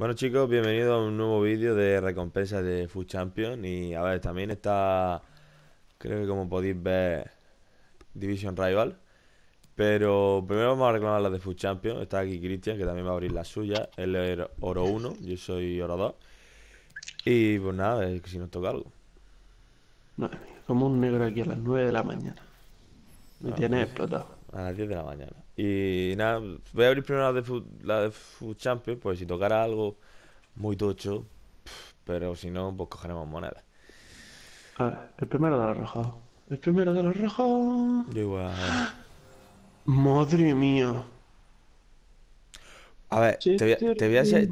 Bueno chicos, bienvenidos a un nuevo vídeo de recompensas de FUT Champions. Y a ver, también está, creo que como podéis ver, Division Rival. Pero primero vamos a reclamar las de FUT Champions. Está aquí Cristian, que también va a abrir la suya. Él es oro 1, yo soy oro 2. Y pues nada, es que si nos toca algo. Madre mía, como un negro aquí a las 9 de la mañana. Me tiene explotado. A las 10 de la mañana. Y nada, voy a abrir primero la de FUT Champions, pues si tocara algo muy tocho, pero si no, pues cogeremos monedas. A ver, el primero de los rojos. El primero de los rojos. Yo igual. Madre mía. A ver, te voy a ser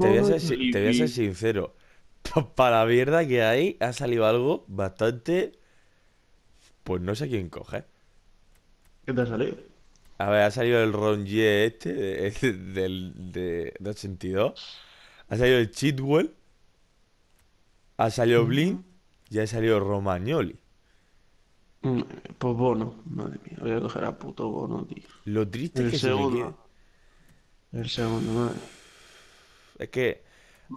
sincero. Para la mierda que hay, ha salido algo bastante... Pues no sé quién coge. ¿Qué te ha salido? A ver, ha salido el Ronjé este, de 82. Ha salido el Chilwell. Ha salido Blin. Y ha salido Romagnoli. Pues Bono, madre mía. Voy a coger a puto Bono, tío. Lo triste es que el segundo, madre. Es que...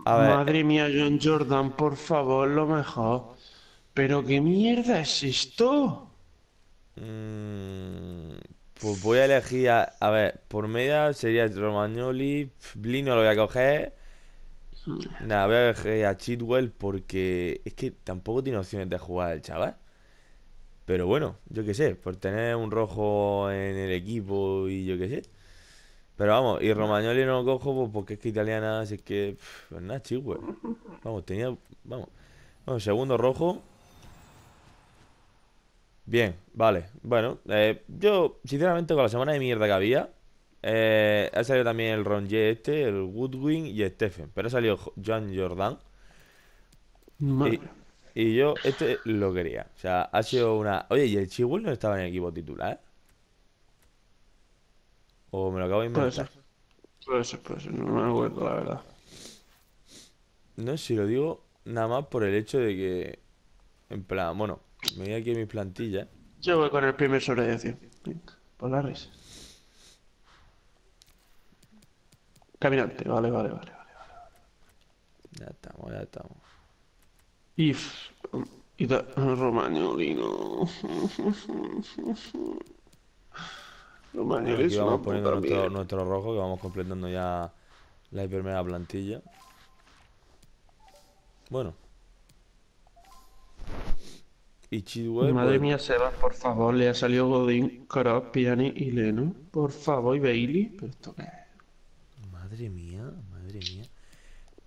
A ver, madre mía, John Jordan, por favor, lo mejor. ¿Pero qué mierda es esto? Pues voy a elegir a ver, por media sería Romagnoli. Blin no lo voy a coger. Nada, voy a elegir a Chilwell porque es que tampoco tiene opciones de jugar el chaval. Pero bueno, yo qué sé, por tener un rojo en el equipo y yo qué sé. Pero vamos, y Romagnoli no lo cojo pues porque es que italiana, así que... Pues nada, Chilwell. Vamos, tenía... Vamos, segundo rojo. Bien, vale, bueno, yo sinceramente con la semana de mierda que había, ha salido también el Ronjé este, el Woodwing y el Stephen, pero ha salido John Jordan. Y yo este lo quería, o sea, ha sido una... Oye, ¿y el Chilwell no estaba en el equipo titular? ¿O me lo acabo de inventar? Puede ser, no me acuerdo la verdad. No sé si lo digo nada más por el hecho de que, en plan, bueno... Me voy aquí a mis plantillas. Yo voy con el primer sobre de 100. Por la risa. Caminante, vale. Ya estamos. Romagnoli aquí vamos poniendo nuestro rojo, que vamos completando ya la primera plantilla. Bueno. Y Chilwell, madre mía, Sebas, por favor, le ha salido Godín, Kropp, Piani y Leno. Por favor, y Bailey. Pero esto qué es. Madre mía.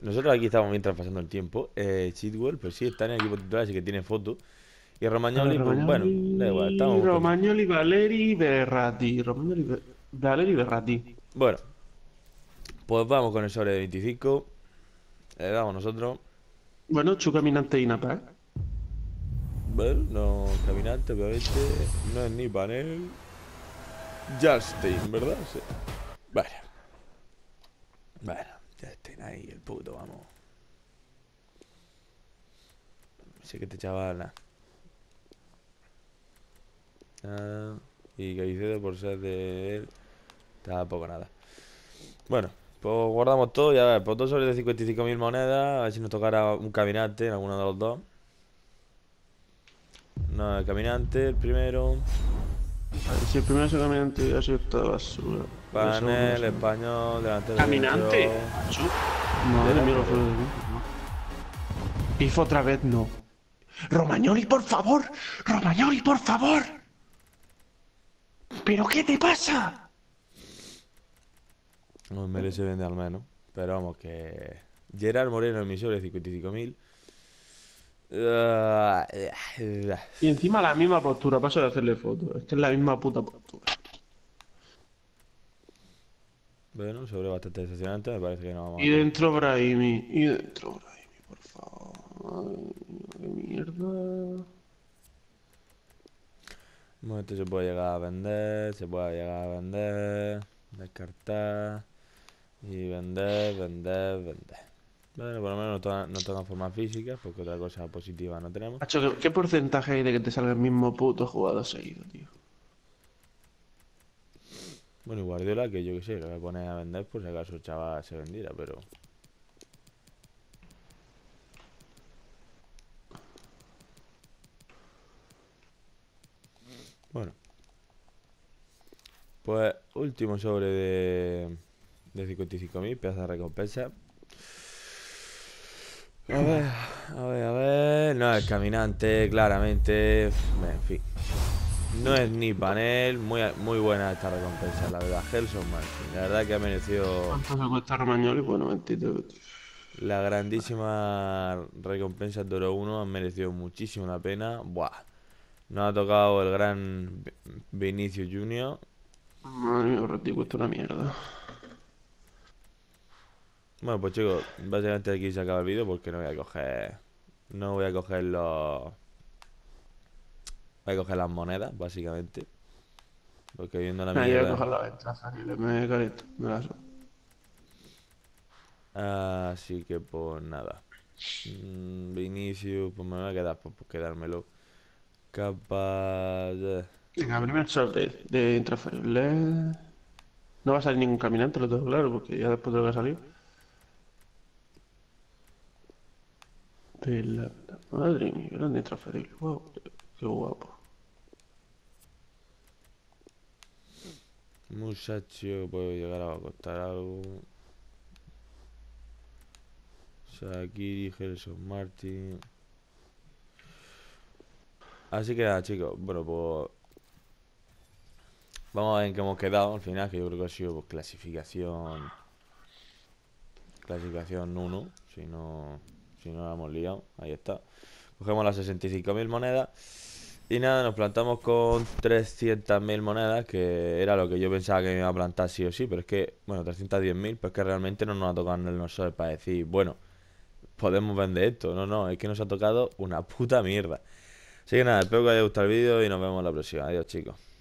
Nosotros aquí estamos mientras pasando el tiempo. Chilwell, pues sí, está en el equipo titular, así que tiene foto. Y Romagnoli, pues bueno, da igual, estamos. Romagnoli, Valeri Verratti. Bueno, pues vamos con el sobre de 25. Le damos nosotros. Bueno, Chu, caminante y Napa, ¿eh? Bueno, no, caminante, obviamente. No es ni panel. Justin, ¿verdad? Sí. Vaya. Bueno, Justin ahí, el puto, vamos. Sé que te chavala. Ah, y Caicedo por ser de él. Tampoco nada. Bueno, pues guardamos todo y a ver, pues 2 sobre de 55.000 monedas. A ver si nos tocara un caminante en alguno de los dos. No, el caminante, el primero. Si el primero es el caminante, ya sido toda basura. Panel, el español, delantero. ¡Caminante! Madre mía, lo fue de mí. Pifo otra vez, no. ¡Romagnoli, por favor! ¡Romagnoli, por favor! ¿Pero qué te pasa? No merece vender al menos. Pero vamos, que... Gerard Moreno en mi sobre 55.000. Y encima la misma postura, paso de hacerle fotos. Es que es la misma puta postura. Bueno, sobre bastante decepcionante, me parece que no vamos a... Y dentro Brahimi, por favor. Qué mierda. Bueno, esto se puede llegar a vender, descartar. Y vender. Bueno, por lo menos no tocan formas físicas, porque otra cosa positiva no tenemos. Hacho, ¿qué porcentaje hay de que te salga el mismo puto jugador seguido, tío? Bueno, y Guardiola, que yo qué sé, lo voy a poner a vender por si acaso el chaval se vendiera, pero... Bueno. Pues último sobre de 55.000, pedazo de recompensa. A ver, a ver, a ver. No es caminante, claramente. En fin. No es ni panel. Muy buena esta recompensa, la verdad. Gerson Martin, la verdad que ha merecido. ¿Cuánto se cuesta Romagnoli? Bueno, 22. La grandísima recompensa de Oro 1 han merecido muchísimo la pena. Buah. Nos ha tocado el gran Vinicius Junior. Madre mía, Ratico, esto es una mierda. Bueno, pues chicos, básicamente aquí se acaba el vídeo porque no voy a coger. No voy a coger los. Voy a coger las monedas, básicamente. Porque viendo la mierda. Yo voy a coger la ventaja, que le me careto, me la so. Así que pues nada. Vinicius, pues me voy a quedar por quedármelo. Capaz. Venga, primer sorteo de intraferirle. No va a salir ningún caminante, lo tengo claro, porque ya después de lo que ha salido. Madre mía, grande intransferible. Wow, qué guapo. Muchacho, puedo llegar a costar algo. Sakiri, Gerson Martin. Así que nada, chicos. Bueno, pues. Vamos a ver en qué hemos quedado al final, que yo creo que ha sido pues, clasificación. Clasificación 1, si no la hemos liado. Ahí está. Cogemos las 65.000 monedas. Y nada, nos plantamos con 300.000 monedas, que era lo que yo pensaba que me iba a plantar sí o sí. Pero es que, bueno, 310.000, pero es que realmente no nos ha tocado en el nosol para decir, bueno, podemos vender esto. No, no, es que nos ha tocado una puta mierda. Así que nada, espero que os haya gustado el vídeo y nos vemos la próxima. Adiós, chicos.